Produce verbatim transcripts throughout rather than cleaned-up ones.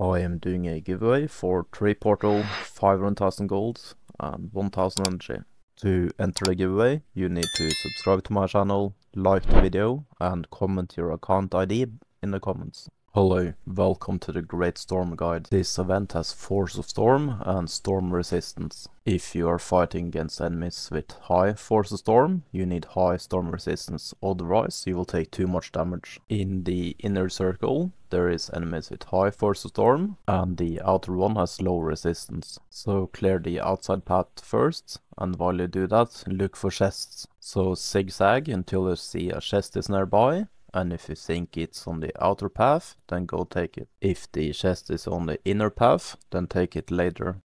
I am doing a giveaway for three portal, five hundred thousand golds and one thousand energy. To enter the giveaway, you need to subscribe to my channel, like the video and comment your account I D in the comments. Hello, welcome to the Great Storm guide. This event has Force of Storm and Storm Resistance. If you are fighting against enemies with high Force of Storm, you need high Storm Resistance, otherwise you will take too much damage. In the inner circle, there is enemies with high Force of Storm, and the outer one has low resistance. So clear the outside path first, and while you do that, look for chests. So zigzag until you see a chest is nearby, and if you think it's on the outer path, then go take it. If the chest is on the inner path, then take it later.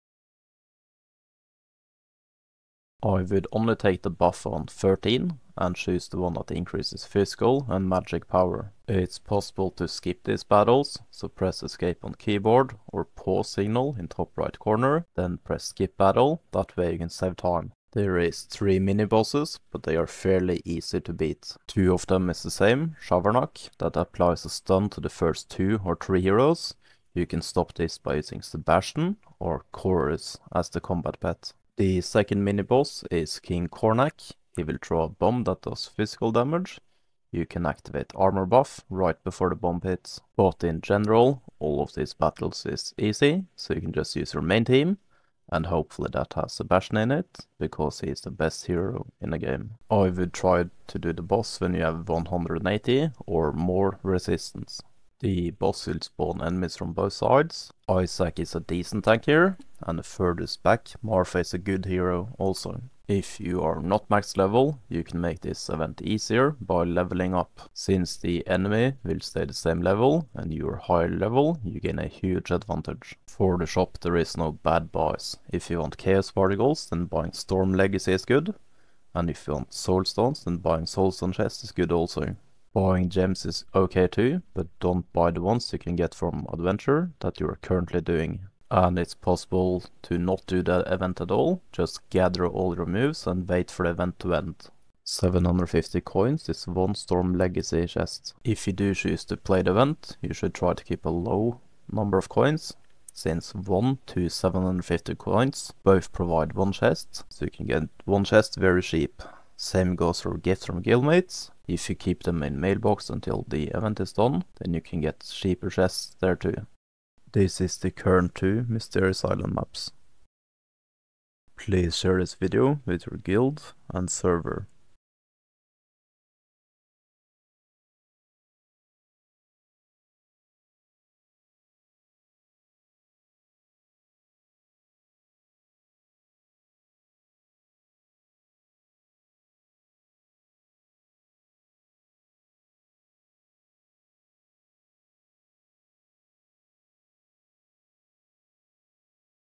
I would only take the buff on thirteen and choose the one that increases physical and magic power. It's possible to skip these battles, so press escape on keyboard or pause signal in top right corner, then press skip battle, that way you can save time. There is three mini-bosses, but they are fairly easy to beat. Two of them is the same, Shavarnak, that applies a stun to the first two or three heroes. You can stop this by using Sebastian or Chorus as the combat pet. The second mini-boss is King Kornak. He will throw a bomb that does physical damage. You can activate armor buff right before the bomb hits. But in general, all of these battles is easy, so you can just use your main team. And hopefully that has Sebastian in it, because he is the best hero in the game. I would try to do the boss when you have one hundred eighty or more resistance. The boss will spawn enemies from both sides. Isaac is a decent tank here, and the furthest back, Marfa is a good hero also. If you are not max level, you can make this event easier by leveling up. Since the enemy will stay the same level and you are higher level, you gain a huge advantage. For the shop there is no bad buys. If you want chaos particles, then buying Storm Legacy is good. And if you want soulstones, then buying soulstone chests is good also. Buying gems is okay too, but don't buy the ones you can get from adventure that you are currently doing. And it's possible to not do the event at all, just gather all your moves and wait for the event to end. seven hundred fifty coins is one Storm Legacy chest. If you do choose to play the event, you should try to keep a low number of coins, since one to seven hundred fifty coins both provide one chest, so you can get one chest very cheap. Same goes for gifts from guildmates. If you keep them in mailbox until the event is done, then you can get cheaper chests there too. This is the current two Mysterious Island maps. Please share this video with your guild and server.